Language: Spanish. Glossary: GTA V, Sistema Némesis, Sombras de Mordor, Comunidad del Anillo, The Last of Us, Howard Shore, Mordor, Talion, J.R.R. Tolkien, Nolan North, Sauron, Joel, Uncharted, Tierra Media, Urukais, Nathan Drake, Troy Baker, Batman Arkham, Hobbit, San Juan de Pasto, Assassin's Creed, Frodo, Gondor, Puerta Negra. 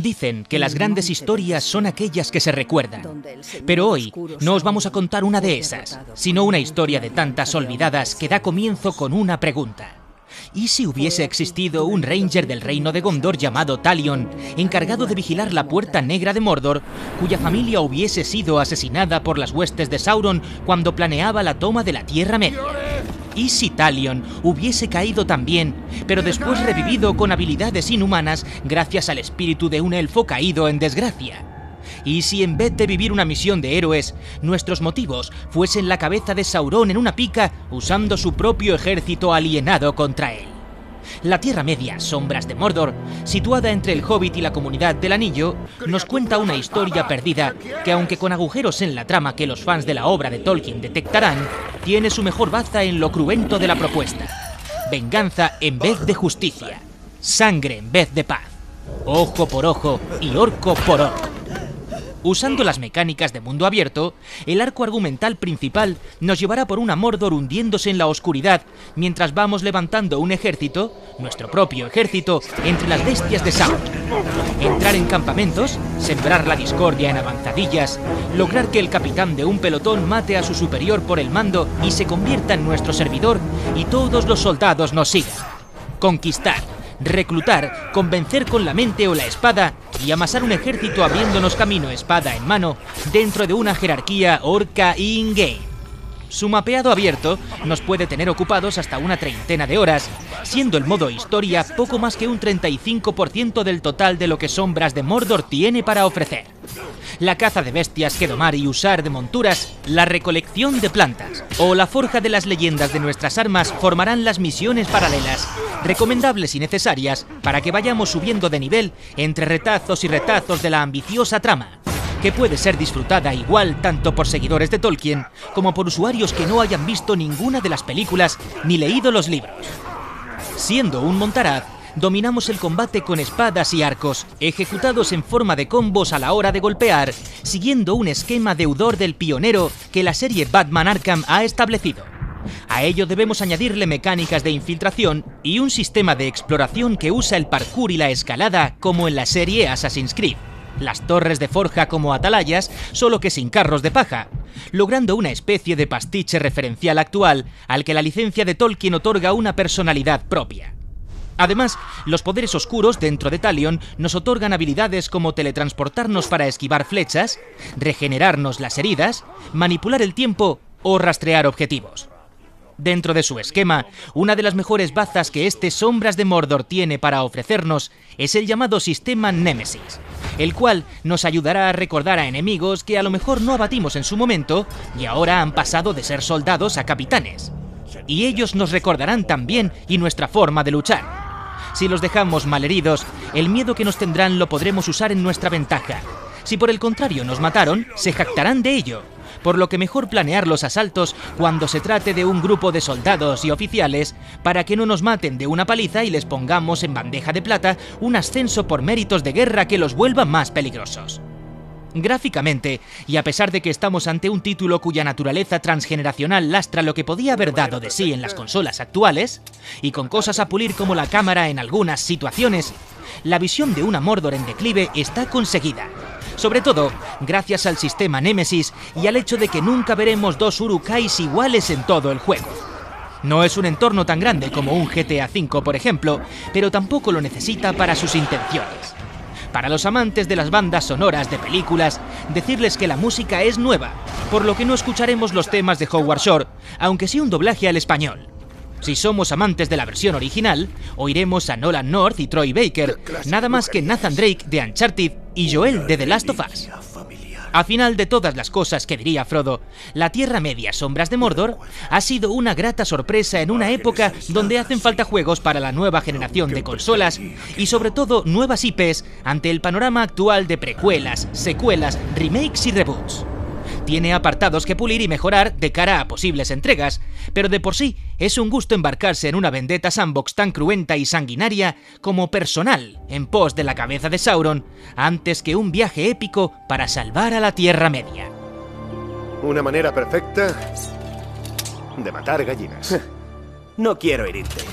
Dicen que las grandes historias son aquellas que se recuerdan, pero hoy no os vamos a contar una de esas, sino una historia de tantas olvidadas que da comienzo con una pregunta. ¿Y si hubiese existido un ranger del reino de Gondor llamado Talion, encargado de vigilar la Puerta Negra de Mordor, cuya familia hubiese sido asesinada por las huestes de Sauron cuando planeaba la toma de la Tierra Media? ¿Y si Talion hubiese caído también, pero después revivido con habilidades inhumanas gracias al espíritu de un elfo caído en desgracia? ¿Y si en vez de vivir una misión de héroes, nuestros motivos fuesen la cabeza de Sauron en una pica usando su propio ejército alienado contra él? La Tierra Media, Sombras de Mordor, situada entre el Hobbit y la Comunidad del Anillo, nos cuenta una historia perdida que, aunque con agujeros en la trama que los fans de la obra de Tolkien detectarán, tiene su mejor baza en lo cruento de la propuesta. Venganza en vez de justicia, sangre en vez de paz, ojo por ojo y orco por orco. Usando las mecánicas de mundo abierto, el arco argumental principal nos llevará por una Mordor hundiéndose en la oscuridad mientras vamos levantando un ejército, nuestro propio ejército, entre las bestias de Sauron. Entrar en campamentos, sembrar la discordia en avanzadillas, lograr que el capitán de un pelotón mate a su superior por el mando y se convierta en nuestro servidor y todos los soldados nos sigan. Conquistar, reclutar, convencer con la mente o la espada y amasar un ejército abriéndonos camino espada en mano dentro de una jerarquía orca in-game. Su mapeado abierto nos puede tener ocupados hasta una treintena de horas, siendo el modo historia poco más que un 35% del total de lo que Sombras de Mordor tiene para ofrecer. La caza de bestias que domar y usar de monturas, la recolección de plantas o la forja de las leyendas de nuestras armas formarán las misiones paralelas, recomendables y necesarias para que vayamos subiendo de nivel entre retazos y retazos de la ambiciosa trama, que puede ser disfrutada igual tanto por seguidores de Tolkien como por usuarios que no hayan visto ninguna de las películas ni leído los libros. Siendo un montaraz, dominamos el combate con espadas y arcos, ejecutados en forma de combos a la hora de golpear, siguiendo un esquema deudor del pionero que la serie Batman Arkham ha establecido. A ello debemos añadirle mecánicas de infiltración y un sistema de exploración que usa el parkour y la escalada como en la serie Assassin's Creed. Las torres de forja como atalayas, solo que sin carros de paja, logrando una especie de pastiche referencial actual al que la licencia de Tolkien otorga una personalidad propia. Además, los poderes oscuros dentro de Talion nos otorgan habilidades como teletransportarnos para esquivar flechas, regenerarnos las heridas, manipular el tiempo o rastrear objetivos. Dentro de su esquema, una de las mejores bazas que este Sombras de Mordor tiene para ofrecernos es el llamado Sistema Némesis, el cual nos ayudará a recordar a enemigos que a lo mejor no abatimos en su momento y ahora han pasado de ser soldados a capitanes. Y ellos nos recordarán también y nuestra forma de luchar. Si los dejamos malheridos, el miedo que nos tendrán lo podremos usar en nuestra ventaja. Si por el contrario nos mataron, se jactarán de ello, por lo que mejor planear los asaltos cuando se trate de un grupo de soldados y oficiales para que no nos maten de una paliza y les pongamos en bandeja de plata un ascenso por méritos de guerra que los vuelva más peligrosos. Gráficamente, y a pesar de que estamos ante un título cuya naturaleza transgeneracional lastra lo que podía haber dado de sí en las consolas actuales, y con cosas a pulir como la cámara en algunas situaciones, la visión de una Mordor en declive está conseguida. Sobre todo, gracias al sistema Némesis y al hecho de que nunca veremos dos Urukais iguales en todo el juego. No es un entorno tan grande como un GTA V, por ejemplo, pero tampoco lo necesita para sus intenciones. Para los amantes de las bandas sonoras de películas, decirles que la música es nueva, por lo que no escucharemos los temas de Howard Shore, aunque sí un doblaje al español. Si somos amantes de la versión original, oiremos a Nolan North y Troy Baker, nada más que Nathan Drake de Uncharted y Joel de The Last of Us. Al final de todas las cosas que diría Frodo, la Tierra Media Sombras de Mordor ha sido una grata sorpresa en una época donde hacen falta juegos para la nueva generación de consolas y sobre todo nuevas IPs ante el panorama actual de precuelas, secuelas, remakes y reboots. Tiene apartados que pulir y mejorar de cara a posibles entregas, pero de por sí es un gusto embarcarse en una vendetta sandbox tan cruenta y sanguinaria como personal en pos de la cabeza de Sauron, antes que un viaje épico para salvar a la Tierra Media. Una manera perfecta de matar gallinas. No quiero herirte.